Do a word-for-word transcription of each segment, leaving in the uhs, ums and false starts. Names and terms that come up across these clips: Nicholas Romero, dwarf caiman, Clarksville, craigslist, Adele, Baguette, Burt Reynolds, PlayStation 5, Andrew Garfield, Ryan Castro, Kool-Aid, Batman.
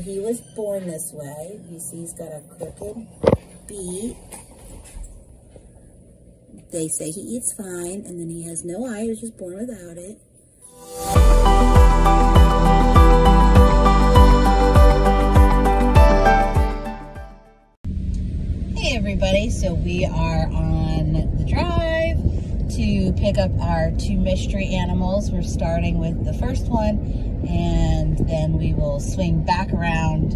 He was born this way. You see he's got a crooked beak. They say he eats fine, and then he has no eye. He was just born without it. Hey everybody, so we are on the drive to pick up our two mystery animals. We're starting with the first one, and then we will swing back around.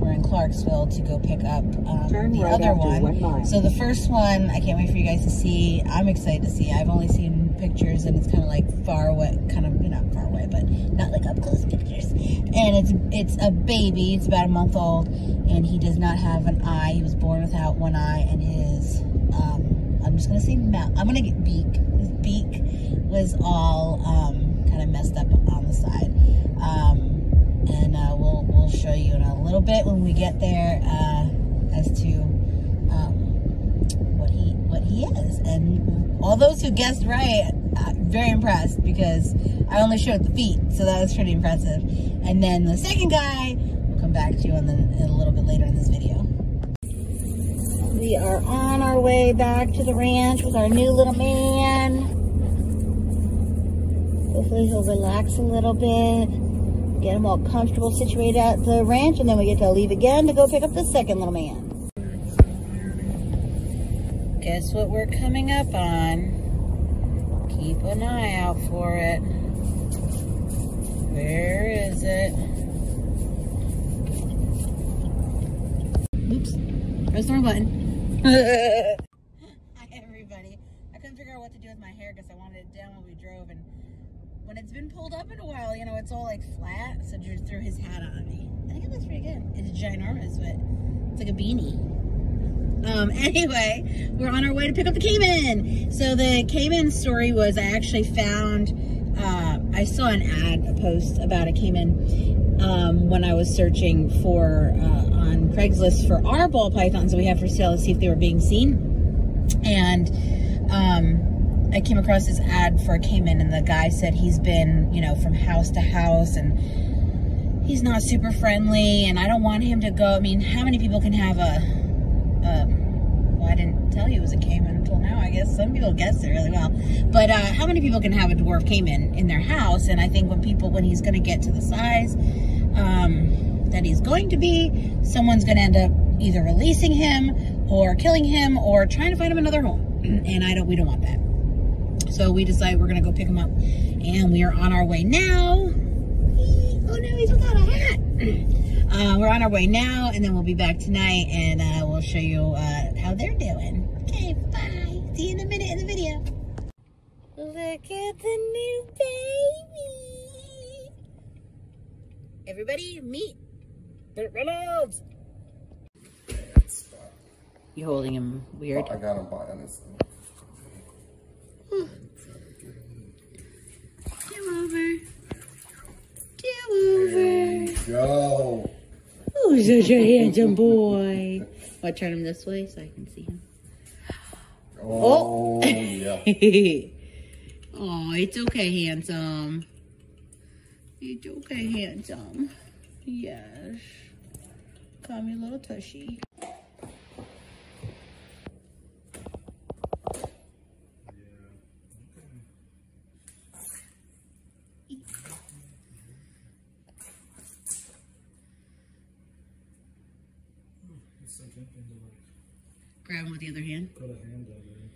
We're in Clarksville to go pick up um, the right other one. one so the first one, I can't wait for you guys to see. I'm excited to see. I've only seen pictures, and it's kind of like far away, kind of not far away, but not like up close pictures. And it's it's a baby. It's about a month old, and he does not have an eye. He was born without one eye, and his um, I'm just gonna say mouth. I'm gonna get beak. His beak was all um, kind of messed up on the side. Um, and uh, we'll, we'll show you in a little bit when we get there uh, as to um, what he what he is. And all those who guessed right, I'm very impressed, because I only showed the feet, so that was pretty impressive. And then the second guy, we'll come back to you on the, a little bit later in this video. We are on our way back to the ranch with our new little man. Hopefully he'll relax a little bit. Get them all comfortable, situated at the ranch, and then we get to leave again to go pick up the second little man. Guess what we're coming up on? Keep an eye out for it. Where is it? Oops, press the wrong button. Hi everybody. I couldn't figure out what to do with my hair because I wanted it down when we drove, and when it's been pulled up in a while, you know, it's all like flat, so Drew threw his hat on me. I think it looks pretty good. It's ginormous, but it's like a beanie. Um, anyway, we're on our way to pick up the caiman. So the caiman story was, I actually found, uh, I saw an ad, a post about a caiman um, when I was searching for, uh, on Craigslist for our ball pythons that we have for sale to see if they were being seen. And, um, I came across this ad for a caiman, and the guy said he's been, you know, from house to house, and he's not super friendly, and I don't want him to go. I mean, how many people can have a, um, well, I didn't tell you it was a caiman until now, I guess. Some people guess it really well. But uh, how many people can have a dwarf caiman in their house? And I think when people, when he's going to get to the size um, that he's going to be, someone's going to end up either releasing him or killing him or trying to find him another home. And I don't, we don't want that. So we decided we're going to go pick him up, and we are on our way now. Oh no, he's without a hat. Uh, we're on our way now, and then we'll be back tonight, and uh, we'll show you uh, how they're doing. Okay, bye. See you in a minute in the video. Look at the new baby. Everybody, meet Burt Reynolds. You holding him weird? I got him by his. Go. Oh, such a handsome boy. Well, I turn him this way so I can see him. Oh, oh. Yeah. Oh, it's okay, handsome. It's okay, handsome. Yes. Call me a little tushy. Grab him with the other hand. Put a hand on him.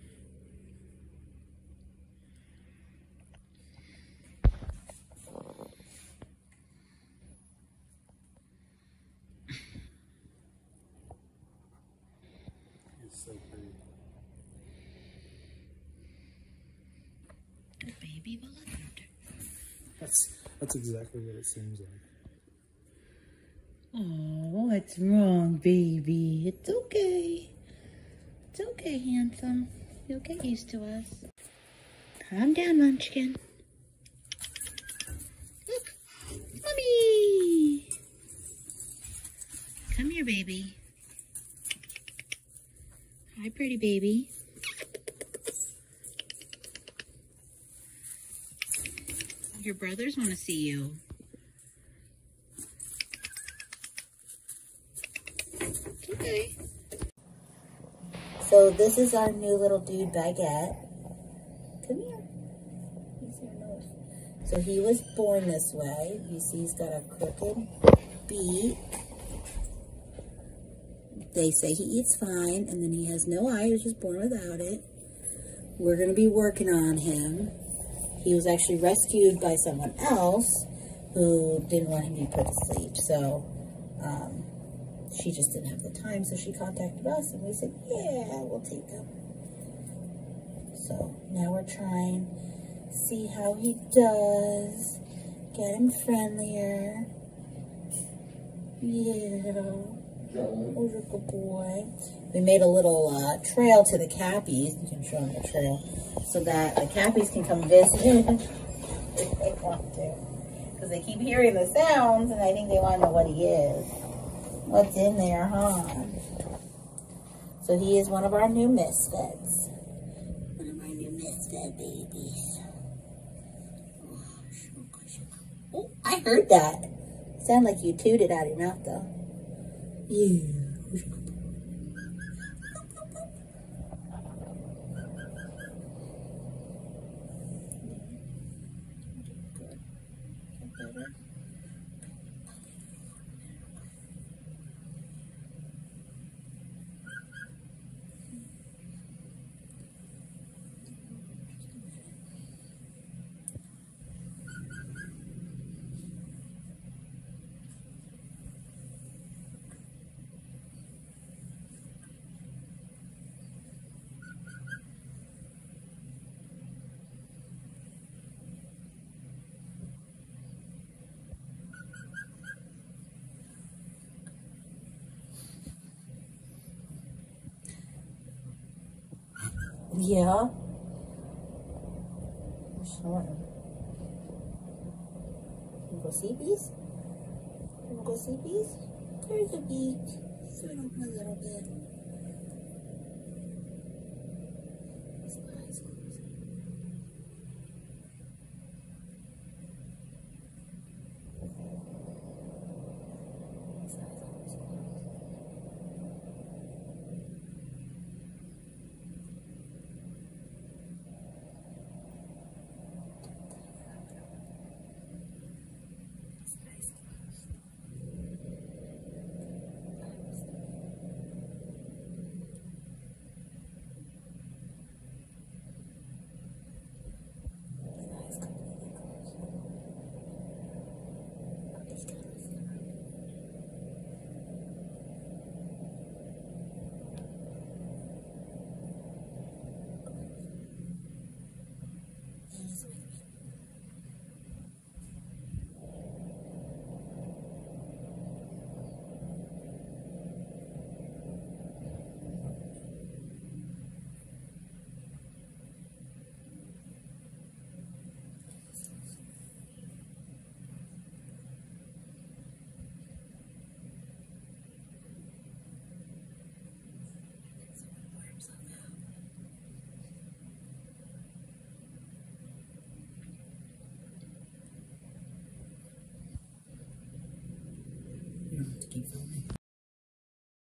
He's so pretty. The baby will under. That's that's exactly what it seems like. Oh, what's wrong, baby? It's okay. It's okay, handsome. You'll get used to us. Calm down, munchkin. Look, mommy. Come here, baby. Hi, pretty baby. Your brothers want to see you. Okay. So this is our new little dude, Baguette. Come here. He's your nose. So he was born this way. You see he's got a crooked beak. They say he eats fine, and then he has no eye. He was just born without it. We're going to be working on him. He was actually rescued by someone else who didn't want him to be put to sleep. So um, she just didn't have the time, so she contacted us, and we said, yeah, we'll take him. So now we're trying to see how he does. Get him friendlier. Yeah. Oh, you're a good boy. We made a little uh, trail to the cappies. You can show them the trail so that the cappies can come visit if they want to. Because they keep hearing the sounds and I think they want to know what he is. What's in there, huh? So he is one of our new misfits. One of our new misfit babies. Oh, I heard that. Sound like you tooted out of your mouth, though. Yeah. Yeah. You're snorting. You go see bees? You go see bees? There's a bee. Sort of a little bit. His eyes closed. His eyes always closed. Thank you.